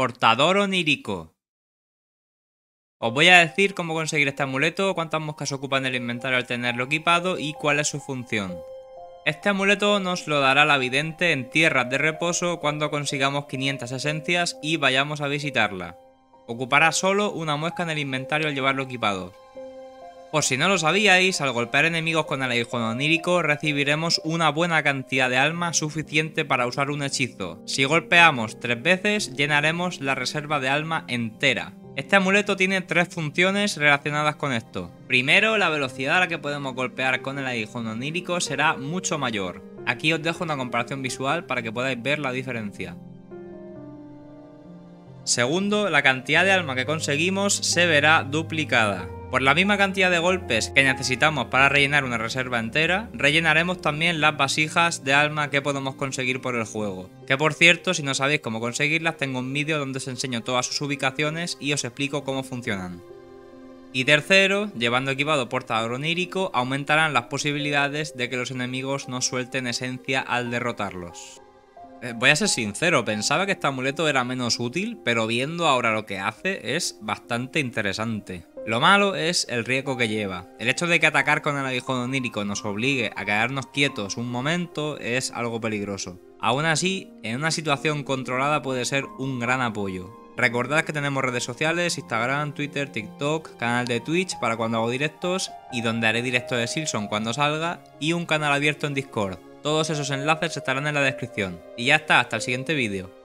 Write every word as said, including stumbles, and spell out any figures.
Portador Onírico. Os voy a decir cómo conseguir este amuleto, cuántas moscas ocupan el inventario al tenerlo equipado y cuál es su función. Este amuleto nos lo dará la vidente en tierras de reposo cuando consigamos quinientas esencias y vayamos a visitarla. Ocupará solo una muesca en el inventario al llevarlo equipado. Por si no lo sabíais, al golpear enemigos con el aguijón onírico recibiremos una buena cantidad de alma suficiente para usar un hechizo. Si golpeamos tres veces llenaremos la reserva de alma entera. Este amuleto tiene tres funciones relacionadas con esto. Primero, la velocidad a la que podemos golpear con el aguijón onírico será mucho mayor. Aquí os dejo una comparación visual para que podáis ver la diferencia. Segundo, la cantidad de alma que conseguimos se verá duplicada. Por la misma cantidad de golpes que necesitamos para rellenar una reserva entera, rellenaremos también las vasijas de alma que podemos conseguir por el juego. Que por cierto, si no sabéis cómo conseguirlas, tengo un vídeo donde os enseño todas sus ubicaciones y os explico cómo funcionan. Y tercero, llevando equipado Portador Onírico, aumentarán las posibilidades de que los enemigos no suelten esencia al derrotarlos. Eh, voy a ser sincero, pensaba que este amuleto era menos útil, pero viendo ahora lo que hace es bastante interesante. Lo malo es el riesgo que lleva. El hecho de que atacar con el aguijón onírico nos obligue a quedarnos quietos un momento es algo peligroso. Aún así, en una situación controlada puede ser un gran apoyo. Recordad que tenemos redes sociales, Instagram, Twitter, TikTok, canal de Twitch para cuando hago directos y donde haré directos de Silksong cuando salga y un canal abierto en Discord. Todos esos enlaces estarán en la descripción. Y ya está, hasta el siguiente vídeo.